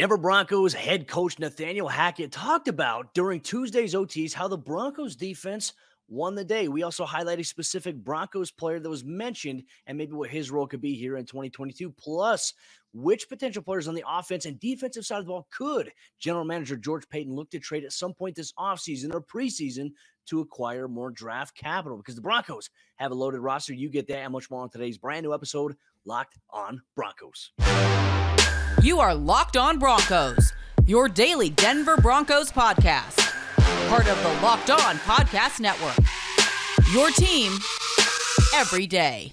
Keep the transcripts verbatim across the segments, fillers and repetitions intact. Denver Broncos head coach Nathaniel Hackett talked about during Tuesday's O Ts how the Broncos defense won the day. We also highlight a specific Broncos player that was mentioned and maybe what his role could be here in twenty twenty-two, plus which potential players on the offense and defensive side of the ball could general manager George Paton look to trade at some point this offseason or preseason to acquire more draft capital, because the Broncos have a loaded roster. You get that and much more on today's brand new episode, Locked On Broncos. You are Locked On Broncos, your daily Denver Broncos podcast. Part of the Locked On Podcast Network, your team every day.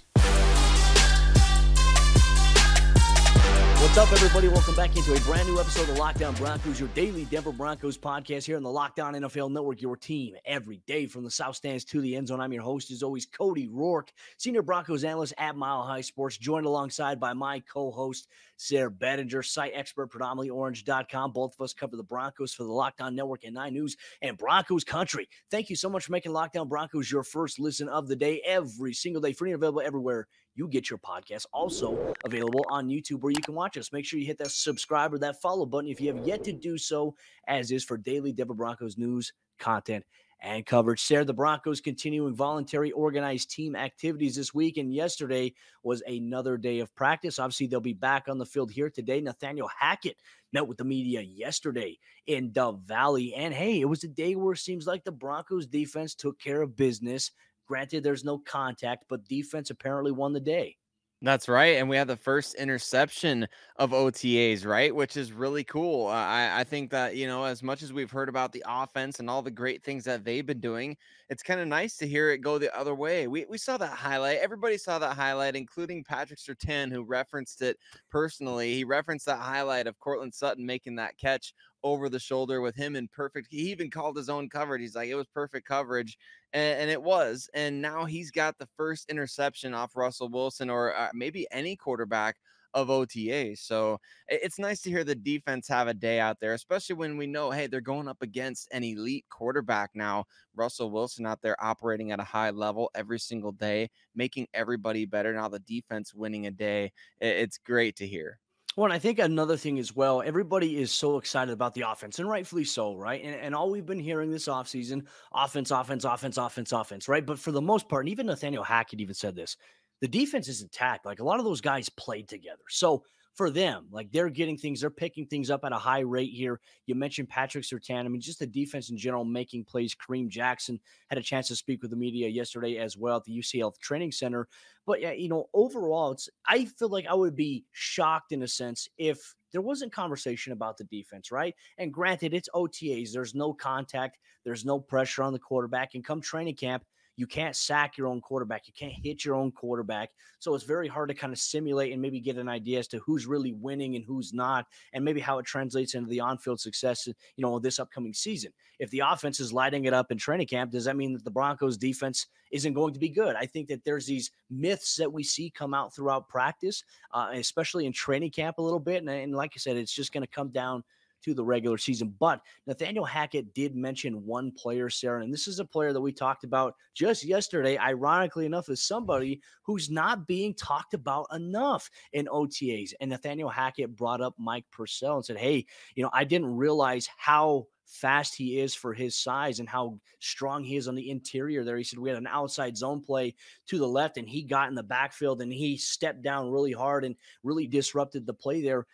What's up, everybody? Welcome back into a brand new episode of Lockdown Broncos, your daily Denver Broncos podcast here on the Lockdown N F L Network, your team every day from the South Stands to the end zone. I'm your host, as always, Cody Roark, senior Broncos analyst at Mile High Sports, joined alongside by my co-host, Sayre Bedinger, site expert, predominantly orange dot com. Both of us cover the Broncos for the Lockdown Network and nine news and Broncos Country. Thank you so much for making Lockdown Broncos your first listen of the day every single day, free and available everywhere you get your podcast, also available on YouTube where you can watch us. Make sure you hit that subscribe or that follow button if you have yet to do so, as is for daily Denver Broncos news, content, and coverage. Sayre, the Broncos continuing voluntary organized team activities this week, and yesterday was another day of practice. Obviously, they'll be back on the field here today. Nathaniel Hackett met with the media yesterday in Dove Valley, and hey, it was a day where it seems like the Broncos defense took care of business. Granted, there's no contact, but defense apparently won the day. That's right, and we had the first interception of O T As, right, which is really cool. Uh, I, I think that, you know, as much as we've heard about the offense and all the great things that they've been doing, it's kind of nice to hear it go the other way. We, we saw that highlight. Everybody saw that highlight, including Patrick Surtain, who referenced it personally. He referenced that highlight of Courtland Sutton making that catch over the shoulder with him in perfect. He even called his own coverage. He's like, it was perfect coverage. And, and it was. And now he's got the first interception off Russell Wilson, or uh, maybe any quarterback of O T A. So it's nice to hear the defense have a day out there, especially when we know, hey, they're going up against an elite quarterback now. Russell Wilson out there operating at a high level every single day, making everybody better. Now the defense winning a day. It's great to hear. Well, and I think another thing as well, everybody is so excited about the offense, and rightfully so, right? And, and all we've been hearing this offseason, offense, offense, offense, offense, offense, right? But for the most part, and even Nathaniel Hackett even said this, the defense is intact. Like, a lot of those guys played together. So for them, like, they're getting things, they're picking things up at a high rate here. You mentioned Patrick Surtain. I mean, just the defense in general making plays. Kareem Jackson had a chance to speak with the media yesterday as well at the U C L Training Center. But, yeah, you know, overall, it's I feel like I would be shocked in a sense if there wasn't conversation about the defense, right? And granted, it's O T As. There's no contact. There's no pressure on the quarterback. And come training camp, you can't sack your own quarterback. You can't hit your own quarterback. So it's very hard to kind of simulate and maybe get an idea as to who's really winning and who's not, and maybe how it translates into the on-field success, you know, this upcoming season. If the offense is lighting it up in training camp, does that mean that the Broncos defense isn't going to be good? I think that there's these myths that we see come out throughout practice, uh, especially in training camp a little bit. And, and like I said, it's just going to come down to the regular season. But Nathaniel Hackett did mention one player, Sayre, and this is a player that we talked about just yesterday, ironically enough, is somebody who's not being talked about enough in O T As. And Nathaniel Hackett brought up Mike Purcell and said, hey, you know, I didn't realize how fast he is for his size and how strong he is on the interior there. He said we had an outside zone play to the left, and he got in the backfield, and he stepped down really hard and really disrupted the play there.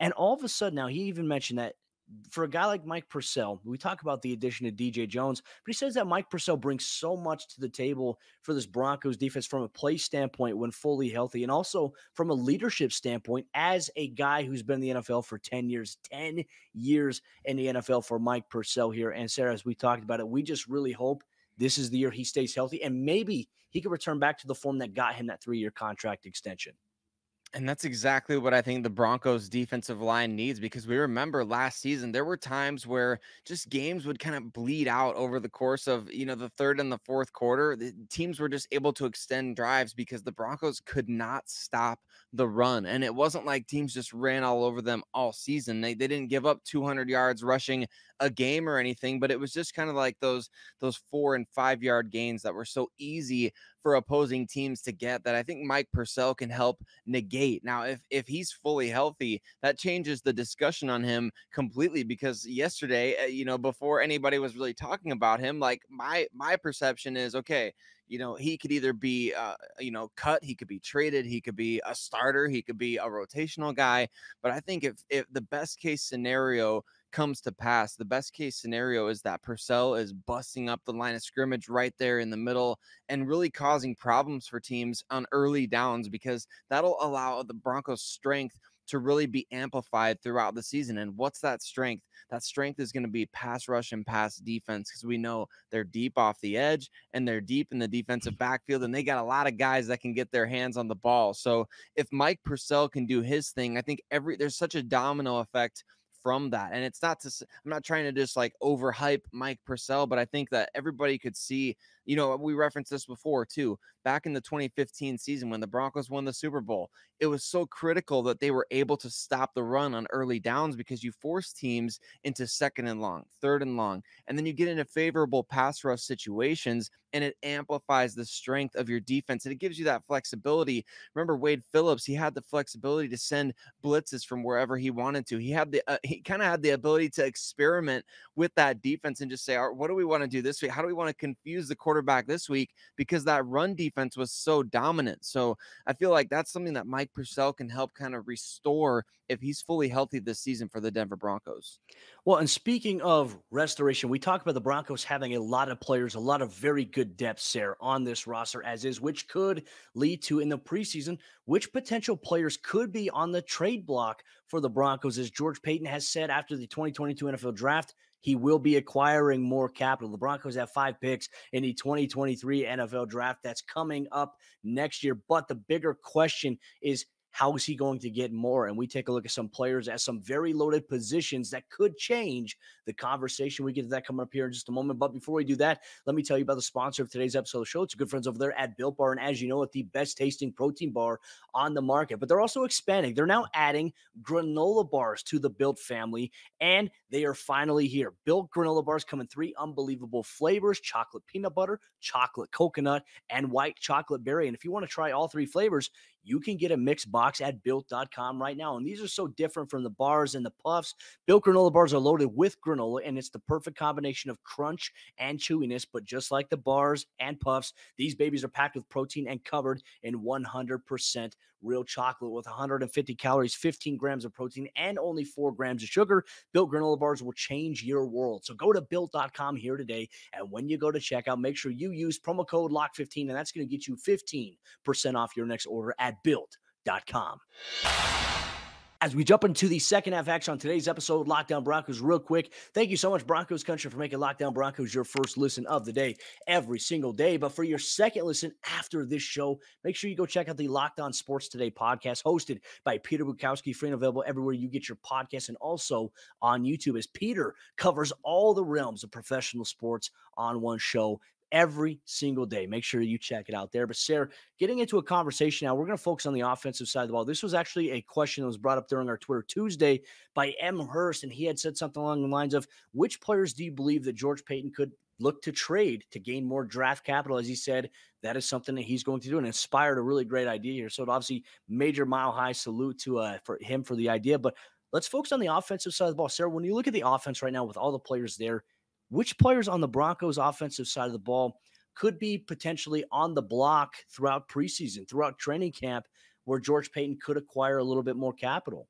And all of a sudden now, he even mentioned that for a guy like Mike Purcell, we talk about the addition of D J Jones, but he says that Mike Purcell brings so much to the table for this Broncos defense from a play standpoint when fully healthy, and also from a leadership standpoint as a guy who's been in the N F L for ten years, ten years in the N F L for Mike Purcell here. And Sayre, as we talked about it, we just really hope this is the year he stays healthy and maybe he could return back to the form that got him that three-year contract extension. And that's exactly what I think the Broncos defensive line needs, because we remember last season, there were times where just games would kind of bleed out over the course of, you know, the third and the fourth quarter. The teams were just able to extend drives because the Broncos could not stop the run. And it wasn't like teams just ran all over them all season. They, they didn't give up two hundred yards rushing a game or anything, but it was just kind of like those, those four and five yard gains that were so easy for opposing teams to get that I think Mike Purcell can help negate. Now, if if he's fully healthy, that changes the discussion on him completely, because yesterday, you know, before anybody was really talking about him, like my my perception is, okay, you know, he could either be, uh, you know, cut, he could be traded, he could be a starter, he could be a rotational guy. But I think if if the best case scenario comes to pass, the best case scenario is that Purcell is busting up the line of scrimmage right there in the middle and really causing problems for teams on early downs, because that'll allow the Broncos' strength to really be amplified throughout the season. And what's that strength? That strength is going to be pass rush and pass defense, because we know they're deep off the edge and they're deep in the defensive backfield, and they got a lot of guys that can get their hands on the ball. So if Mike Purcell can do his thing, I think every there's such a domino effect from that. And it's not to, I'm not trying to just like overhype Mike Purcell, but I think that everybody could see, you know, we referenced this before too, back in the twenty fifteen season when the Broncos won the Super Bowl, it was so critical that they were able to stop the run on early downs, because you force teams into second and long, third and long, and then you get into favorable pass rush situations, and it amplifies the strength of your defense, and it gives you that flexibility. Remember Wade Phillips, he had the flexibility to send blitzes from wherever he wanted to. He had the, uh, he kind of had the ability to experiment with that defense and just say, all right, what do we want to do this week? How do we want to confuse the quarterback this week? Because that run defense defense was so dominant. So I feel like that's something that Mike Purcell can help kind of restore if he's fully healthy this season for the Denver Broncos. Well, and speaking of restoration, we talk about the Broncos having a lot of players, a lot of very good depth, Sayre, on this roster as is, which could lead to in the preseason, which potential players could be on the trade block for the Broncos. As George Paton has said after the twenty twenty-two N F L draft, he will be acquiring more capital. The Broncos have five picks in the twenty twenty-three N F L draft that's coming up next year. But the bigger question is, how is he going to get more? And we take a look at some players at some very loaded positions that could change the conversation. We get to that coming up here in just a moment. But before we do that, let me tell you about the sponsor of today's episode of the show. It's good friends over there at Built Bar. And as you know, it's the best tasting protein bar on the market. But they're also expanding. They're now adding granola bars to the Built family. And they are finally here. Built granola bars come in three unbelievable flavors: chocolate peanut butter, chocolate coconut, and white chocolate berry. And if you want to try all three flavors, you can get a mixed box at Built dot com right now. And these are so different from the bars and the puffs. Built granola bars are loaded with granola, and it's the perfect combination of crunch and chewiness. But just like the bars and puffs, these babies are packed with protein and covered in one hundred percent real chocolate with one hundred fifty calories, fifteen grams of protein, and only four grams of sugar. Built granola bars will change your world. So go to Built dot com here today, and when you go to checkout, make sure you use promo code L O C K fifteen, and that's going to get you fifteen percent off your next order at Built dot com. As we jump into the second half action on today's episode, Lockdown Broncos, real quick, thank you so much, Broncos Country, for making Lockdown Broncos your first listen of the day every single day. But for your second listen after this show, make sure you go check out the Locked On Sports Today podcast, hosted by Peter Bukowski, free and available everywhere you get your podcasts, and also on YouTube, as Peter covers all the realms of professional sports on one show every single day. Make sure you check it out there. But Sayre, getting into a conversation now, we're going to focus on the offensive side of the ball. This was actually a question that was brought up during our Twitter Tuesday by M. Hurst, and he had said something along the lines of, which players do you believe that George Paton could look to trade to gain more draft capital? As he said, that is something that he's going to do, and inspired a really great idea here. So obviously, major Mile High salute to uh, for him for the idea. But let's focus on the offensive side of the ball. Sayre, when you look at the offense right now with all the players there, which players on the Broncos' offensive side of the ball could be potentially on the block throughout preseason, throughout training camp, where George Paton could acquire a little bit more capital?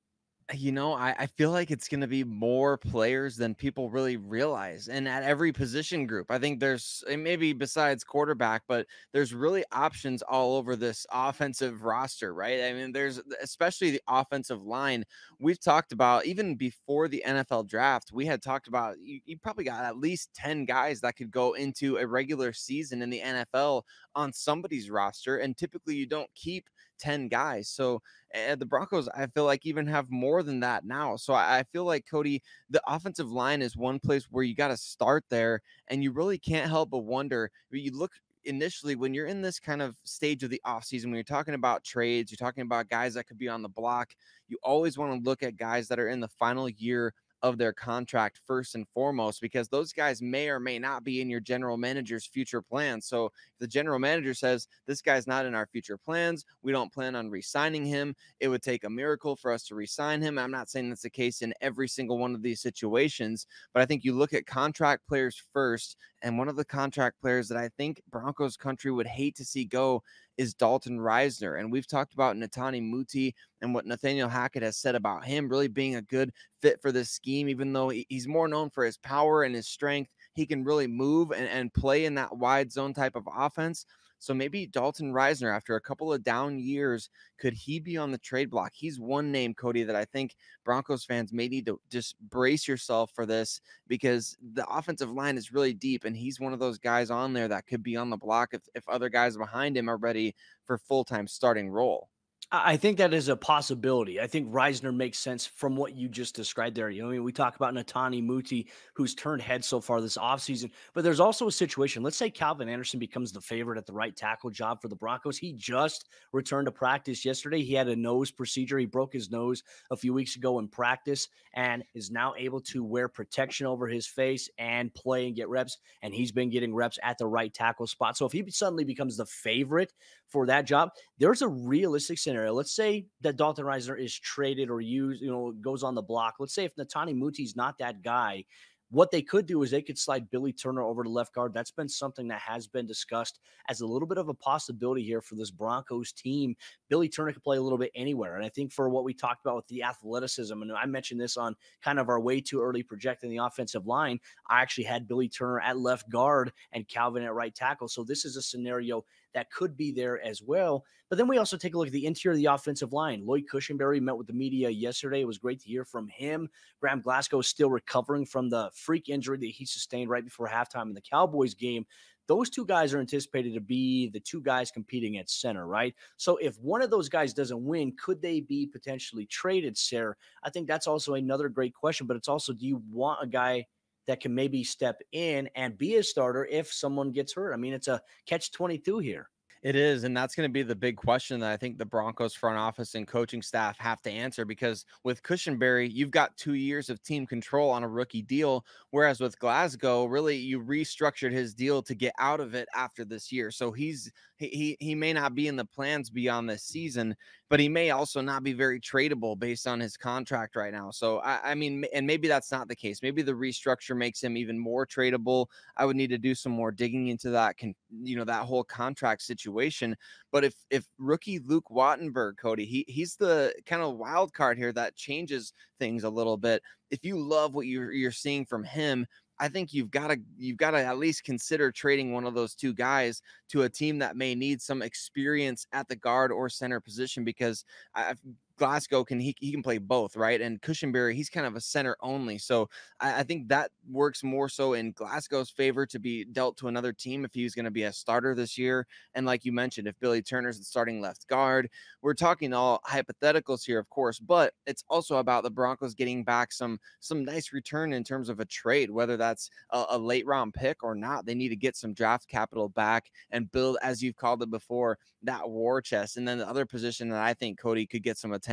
You know, I, I feel like it's going to be more players than people really realize. And at every position group, I think there's, and maybe besides quarterback, but there's really options all over this offensive roster, right? I mean, there's, especially the offensive line. We've talked about, even before the N F L draft, we had talked about, you, you probably got at least ten guys that could go into a regular season in the N F L on somebody's roster. And typically you don't keep ten guys. So uh, the Broncos, I feel like, even have more than that now. So I, I feel like, Cody, the offensive line is one place where you got to start there, and you really can't help but wonder. You look initially when you're in this kind of stage of the offseason, when you're talking about trades, you're talking about guys that could be on the block, you always want to look at guys that are in the final year of their contract first and foremost, because those guys may or may not be in your general manager's future plans. So if the general manager says this guy's not in our future plans, we don't plan on re-signing him, it would take a miracle for us to re-sign him. I'm not saying that's the case in every single one of these situations, but I think you look at contract players first, and one of the contract players that I think Broncos Country would hate to see go is Dalton Risner. And we've talked about Netane Muti and what Nathaniel Hackett has said about him really being a good fit for this scheme, even though he's more known for his power and his strength. He can really move and, and play in that wide zone type of offense. So maybe Dalton Risner, after a couple of down years, could he be on the trade block? He's one name, Cody, that I think Broncos fans may need to just brace yourself for this, because the offensive line is really deep, and he's one of those guys on there that could be on the block if, if other guys behind him are ready for full-time starting role. I think that is a possibility. I think Risner makes sense from what you just described there. You know, I mean, we talk about Netane Muti, who's turned head so far this offseason, but there's also a situation. Let's say Calvin Anderson becomes the favorite at the right tackle job for the Broncos. He just returned to practice yesterday. He had a nose procedure. He broke his nose a few weeks ago in practice and is now able to wear protection over his face and play and get reps. And he's been getting reps at the right tackle spot. So if he suddenly becomes the favorite for that job, there's a realistic scenario. Let's say that Dalton Risner is traded or used, you know, goes on the block. Let's say if Netane Muti's not that guy, what they could do is they could slide Billy Turner over to left guard. That's been something that has been discussed as a little bit of a possibility here for this Broncos team. Billy Turner could play a little bit anywhere. And I think for what we talked about with the athleticism, and I mentioned this on kind of our way too early projecting the offensive line, I actually had Billy Turner at left guard and Calvin at right tackle. So this is a scenario that could be there as well. But then we also take a look at the interior of the offensive line. Lloyd Cushenberry met with the media yesterday. It was great to hear from him. Graham Glasgow is still recovering from the freak injury that he sustained right before halftime in the Cowboys game. Those two guys are anticipated to be the two guys competing at center, right? So if one of those guys doesn't win, could they be potentially traded, Sayre? I think that's also another great question, but it's also, do you want a guy that can maybe step in and be a starter if someone gets hurt? I mean, it's a catch twenty-two here. It is, and that's going to be the big question that I think the Broncos front office and coaching staff have to answer, because with Cushenberry, you've got two years of team control on a rookie deal, whereas with Glasgow, really, you restructured his deal to get out of it after this year. So he's he he may not be in the plans beyond this season, but he may also not be very tradable based on his contract right now. So, I, I mean, and maybe that's not the case. Maybe the restructure makes him even more tradable. I would need to do some more digging into that, con, you know, that whole contract situation. Situation. But if if rookie Luke Wattenberg, Cody, he he's the kind of wild card here that changes things a little bit. If you love what you're you're seeing from him, I think you've got to you've got to at least consider trading one of those two guys to a team that may need some experience at the guard or center position, because I've Glasgow can he, he can play both, right? And Cushenberry, he's kind of a center only. So I, I think that works more so in Glasgow's favor to be dealt to another team if he's going to be a starter this year. And like you mentioned, if Billy Turner's the starting left guard, we're talking all hypotheticals here, of course, but it's also about the Broncos getting back some some nice return in terms of a trade, whether that's a, a late round pick or not. They need to get some draft capital back and build, as you've called it before, that war chest. And then the other position that I think, Cody, could get some attention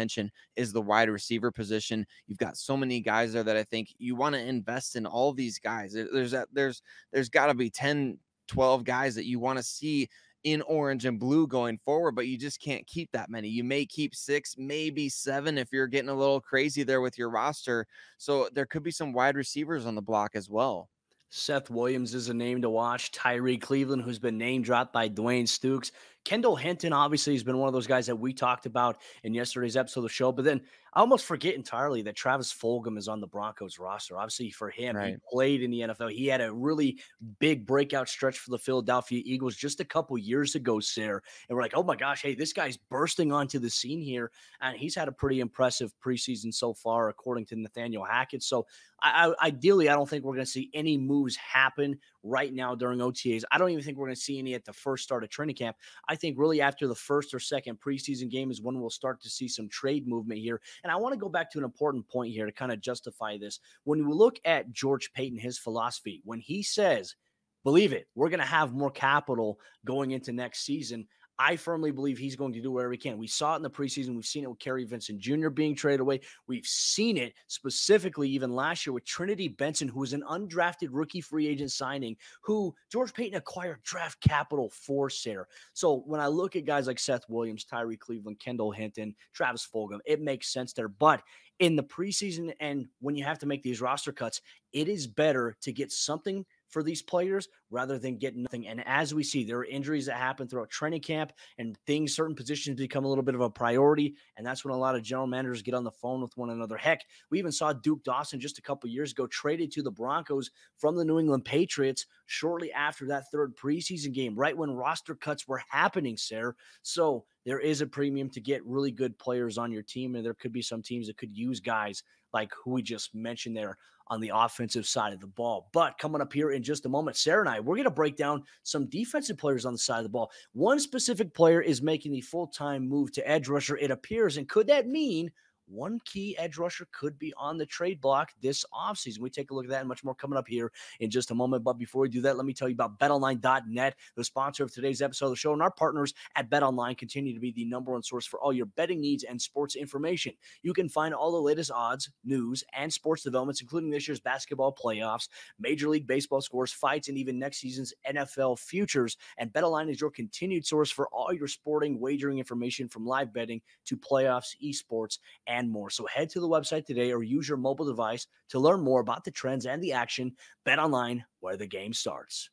is the wide receiver position. You've got so many guys there that I think you want to invest in all these guys. There's that, there's, there's got to be ten, twelve guys that you want to see in orange and blue going forward, but you just can't keep that many. You may keep six, maybe seven if you're getting a little crazy there with your roster. So there could be some wide receivers on the block as well. Seth Williams is a name to watch. Tyree Cleveland, who's been name dropped by Dwayne Stukes. Kendall Hinton, obviously, has been one of those guys that we talked about in yesterday's episode of the show. But then I almost forget entirely that Travis Fulgham is on the Broncos roster. Obviously, for him, right, he played in the N F L. He had a really big breakout stretch for the Philadelphia Eagles just a couple years ago, Sayre. And we're like, oh my gosh, hey, this guy's bursting onto the scene here. And he's had a pretty impressive preseason so far, according to Nathaniel Hackett. So I, I, ideally, I don't think we're going to see any moves happen right now during O T As. I don't even think we're going to see any at the first start of training camp. I think really after the first or second preseason game is when we'll start to see some trade movement here. And I want to go back to an important point here to kind of justify this. When we look at George Paton, his philosophy, when he says, believe it, we're going to have more capital going into next season, I firmly believe he's going to do whatever he can. We saw it in the preseason. We've seen it with Kerry Vincent Junior being traded away. We've seen it specifically even last year with Trinity Benson, who was an undrafted rookie free agent signing, who George Paton acquired draft capital for Sayre. So when I look at guys like Seth Williams, Tyree Cleveland, Kendall Hinton, Travis Fulgham, it makes sense there. But in the preseason and when you have to make these roster cuts, it is better to get something for these players rather than get nothing. And as we see, there are injuries that happen throughout training camp and things, certain positions become a little bit of a priority. And that's when a lot of general managers get on the phone with one another. Heck, we even saw Duke Dawson just a couple years ago traded to the Broncos from the New England Patriots shortly after that third preseason game, right when roster cuts were happening, Sayre. So there is a premium to get really good players on your team. And there could be some teams that could use guys like who we just mentioned there on the offensive side of the ball. But coming up here in just a moment, Sayre and I, we're going to break down some defensive players on the side of the ball. One specific player is making the full-time move to edge rusher, it appears. And could that mean one key edge rusher could be on the trade block this offseason? We take a look at that and much more coming up here in just a moment. But before we do that, let me tell you about bet online dot net, the sponsor of today's episode of the show. And our partners at BetOnline continue to be the number one source for all your betting needs and sports information. You can find all the latest odds, news, and sports developments, including this year's basketball playoffs, Major League Baseball scores, fights, and even next season's N F L futures. And BetOnline is your continued source for all your sporting wagering information, from live betting to playoffs, esports, and And more. So head to the website today or use your mobile device to learn more about the trends and the action. Bet online, where the game starts.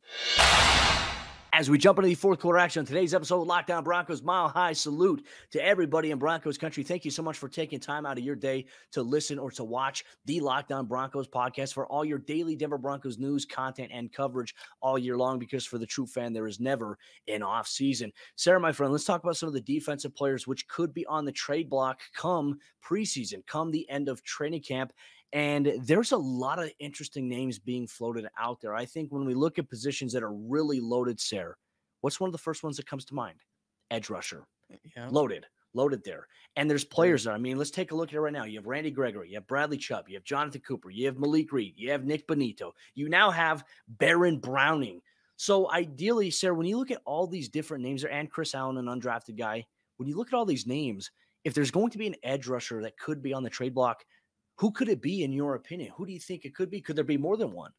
As we jump into the fourth quarter action on today's episode of Lockdown Broncos, Mile High, salute to everybody in Broncos country. Thank you so much for taking time out of your day to listen or to watch the Lockdown Broncos podcast for all your daily Denver Broncos news, content, and coverage all year long, because for the true fan, there is never an off season. Sayre, my friend, let's talk about some of the defensive players which could be on the trade block come preseason, come the end of training camp. And there's a lot of interesting names being floated out there. I think when we look at positions that are really loaded, Sayre, what's one of the first ones that comes to mind? Edge rusher. Yeah. Loaded. Loaded there. And there's players there. I mean, let's take a look at it right now. You have Randy Gregory. You have Bradley Chubb. You have Jonathan Cooper. You have Malik Reed. You have Nik Bonitto. You now have Baron Browning. So ideally, Sayre, when you look at all these different names there, and Chris Allen, an undrafted guy, when you look at all these names, if there's going to be an edge rusher that could be on the trade block, who could it be, in your opinion? Who do you think it could be? Could there be more than one?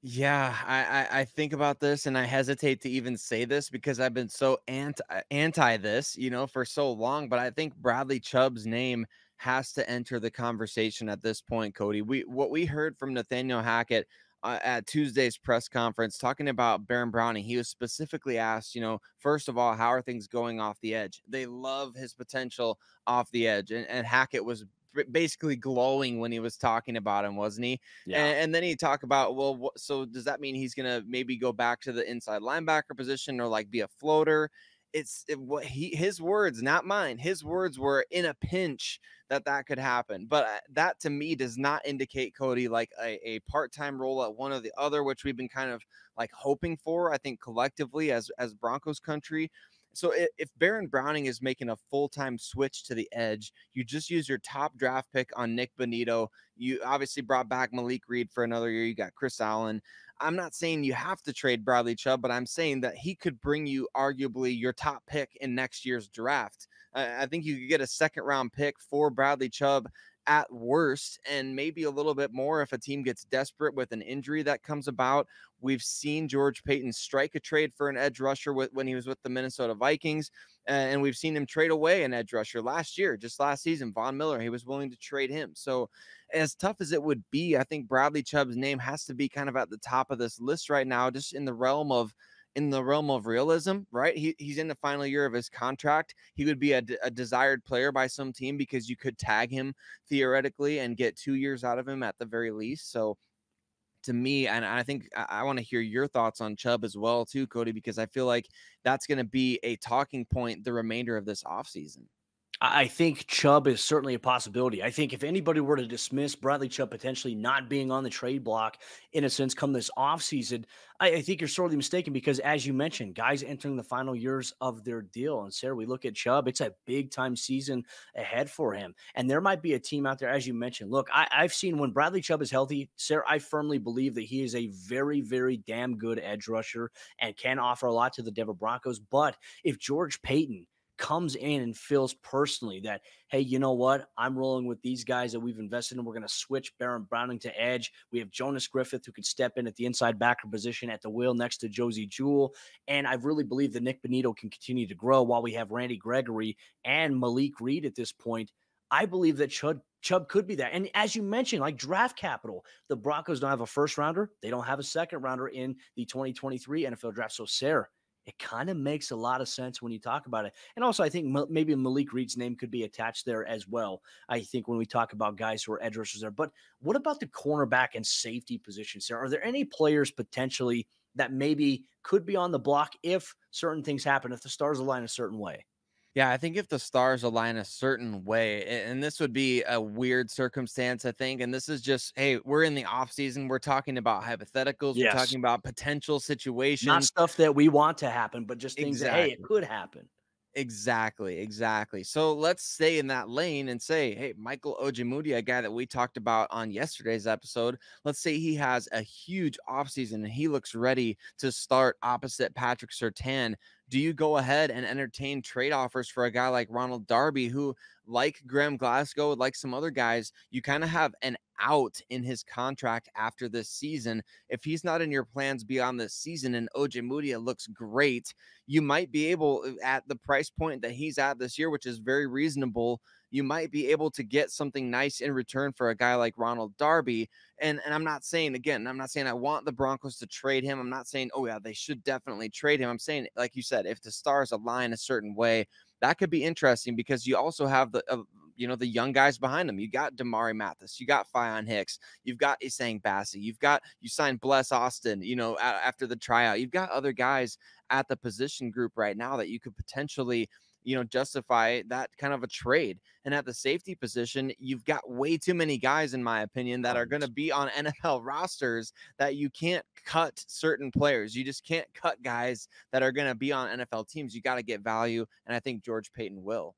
Yeah, I, I, I think about this, and I hesitate to even say this because I've been so anti, anti this, you know, for so long. But I think Bradley Chubb's name has to enter the conversation at this point, Cody. We what we heard from Nathaniel Hackett Uh, at Tuesday's press conference, talking about Baron Browning, he was specifically asked, you know, first of all, how are things going off the edge? They love his potential off the edge. And, and Hackett was basically glowing when he was talking about him, wasn't he? Yeah. And, and then he talked about, well, what, so does that mean he's going to maybe go back to the inside linebacker position or like be a floater? It's it, what he, his words, not mine. His words were, in a pinch that that could happen. But that to me does not indicate, Cody, like a, a part-time role at one or the other, which we've been kind of like hoping for, I think, collectively as, as Broncos country. So if Baron Browning is making a full-time switch to the edge, you just use your top draft pick on Nik Bonitto. You obviously brought back Malik Reed for another year. You got Chris Allen. I'm not saying you have to trade Bradley Chubb, but I'm saying that he could bring you arguably your top pick in next year's draft. Uh, I think you could get a second-round pick for Bradley Chubb at worst, and maybe a little bit more if a team gets desperate with an injury that comes about. We've seen George Paton strike a trade for an edge rusher with, when he was with the Minnesota Vikings, and we've seen him trade away an edge rusher last year, just last season. Von Miller, he was willing to trade him. So as tough as it would be, I think Bradley Chubb's name has to be kind of at the top of this list right now, just in the realm of in the realm of realism, right? He, he's in the final year of his contract. He would be a, d a desired player by some team because you could tag him theoretically and get two years out of him at the very least. So to me, and I think I want to hear your thoughts on Chubb as well too, Cody, because I feel like that's going to be a talking point the remainder of this offseason. I think Chubb is certainly a possibility. I think if anybody were to dismiss Bradley Chubb potentially not being on the trade block, in a sense, come this offseason, I, I think you're sorely mistaken because, as you mentioned, guys entering the final years of their deal. And, Sayre, we look at Chubb. It's a big-time season ahead for him. And there might be a team out there, as you mentioned. Look, I, I've seen when Bradley Chubb is healthy, Sayre, I firmly believe that he is a very, very damn good edge rusher and can offer a lot to the Denver Broncos. But if George Paton comes in and feels personally that, hey, you know what? I'm rolling with these guys that we've invested in. We're going to switch Baron Browning to edge. We have Jonas Griffith who could step in at the inside backer position at the wheel next to Josie Jewell. And I really believe that Nik Bonitto can continue to grow while we have Randy Gregory and Malik Reed at this point. I believe that Chubb, Chubb could be that. And as you mentioned, like draft capital, the Broncos don't have a first rounder. They don't have a second rounder in the twenty twenty-three N F L draft. So, Sayre, it kind of makes a lot of sense when you talk about it. And also, I think m- maybe Malik Reed's name could be attached there as well, I think, when we talk about guys who are edge rushers there. But what about the cornerback and safety positions there? Are there any players potentially that maybe could be on the block if certain things happen, if the stars align a certain way? Yeah, I think if the stars align a certain way, and this would be a weird circumstance, I think, and this is just, hey, we're in the offseason. We're talking about hypotheticals. Yes. We're talking about potential situations. Not stuff that we want to happen, but just things exactly. that, hey, it could happen. Exactly, exactly. So let's stay in that lane and say, hey, Michael Ojemudia, a guy that we talked about on yesterday's episode, let's say he has a huge offseason and he looks ready to start opposite Patrick Surtain. Do you go ahead and entertain trade offers for a guy like Ronald Darby, who, like Graham Glasgow, like some other guys, you kind of have an out in his contract after this season? If he's not in your plans beyond this season and Ojemudia looks great, you might be able, at the price point that he's at this year, which is very reasonable, you might be able to get something nice in return for a guy like Ronald Darby. And, and I'm not saying, again, I'm not saying I want the Broncos to trade him. I'm not saying, oh, yeah, they should definitely trade him. I'm saying, like you said, if the stars align a certain way, that could be interesting because you also have the uh, you know, the young guys behind them. You got Damari Mathis. You got Fion Hicks. You've got Isang Bassey. You've got, you signed Bless Austin, you know, after the tryout. You've got other guys at the position group right now that you could potentially, you know, justify that kind of a trade. And at the safety position, you've got way too many guys, in my opinion, that are going to be on N F L rosters that you can't cut certain players. You just can't cut guys that are going to be on N F L teams. You got to get value. And I think George Paton will.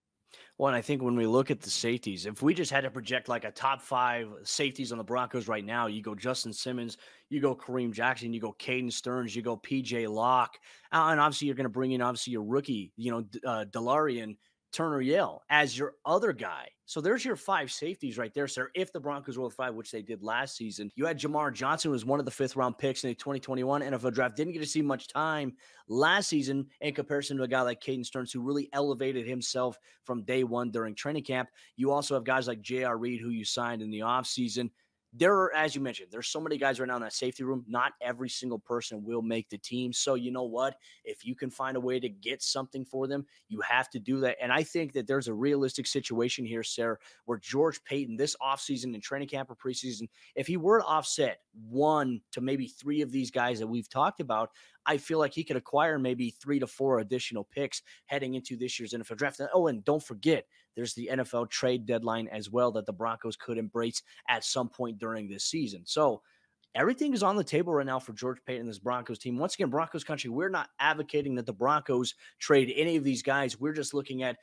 Well, and I think when we look at the safeties, if we just had to project like a top five safeties on the Broncos right now, you go Justin Simmons, you go Kareem Jackson, you go Caden Stearns, you go P J Locke. Uh, and obviously you're going to bring in obviously your rookie, you know, uh, DeLaurian Turner Yale as your other guy. So there's your five safeties right there, Sayre. If the Broncos were with five, which they did last season, you had Jamar Johnson, who was one of the fifth round picks in the twenty twenty-one N F L draft. Didn't get to see much time last season in comparison to a guy like Caden Stearns, who really elevated himself from day one during training camp. You also have guys like J R Reed, who you signed in the offseason. There are, as you mentioned, there's so many guys right now in that safety room. Not every single person will make the team. So you know what? If you can find a way to get something for them, you have to do that. And I think that there's a realistic situation here, Sayre, where George Paton this offseason in training camp or preseason, if he were to offset one to maybe three of these guys that we've talked about, I feel like he could acquire maybe three to four additional picks heading into this year's N F L draft. And, oh, and don't forget, there's the N F L trade deadline as well that the Broncos could embrace at some point during this season. So everything is on the table right now for George Paton and this Broncos team. Once again, Broncos Country, we're not advocating that the Broncos trade any of these guys. We're just looking at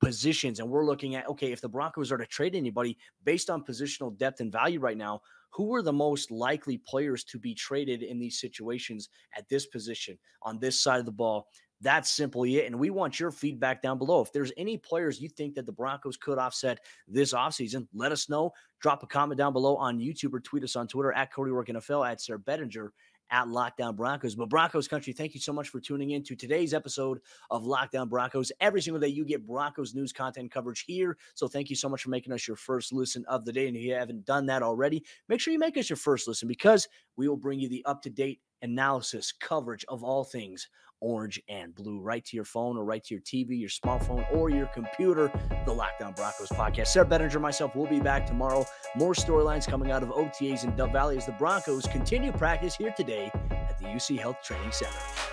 positions, and we're looking at, okay, if the Broncos are to trade anybody based on positional depth and value right now, who are the most likely players to be traded in these situations at this position on this side of the ball? That's simply it. And we want your feedback down below. If there's any players you think that the Broncos could offset this offseason, let us know. Drop a comment down below on YouTube or tweet us on Twitter at Cody Roark N F L, at Sayre Bedinger, at Lockdown Broncos. But Broncos Country, thank you so much for tuning in to today's episode of Lockdown Broncos. Every single day you get Broncos news content coverage here. So thank you so much for making us your first listen of the day. And if you haven't done that already, make sure you make us your first listen, because we will bring you the up-to-date analysis, coverage of all things orange and blue, right to your phone or right to your T V, your smartphone, or your computer. The Lockdown Broncos podcast. Sayre Bedinger and myself will be back tomorrow. More storylines coming out of O T As in Dove Valley as the Broncos continue practice here today at the U C Health Training Center.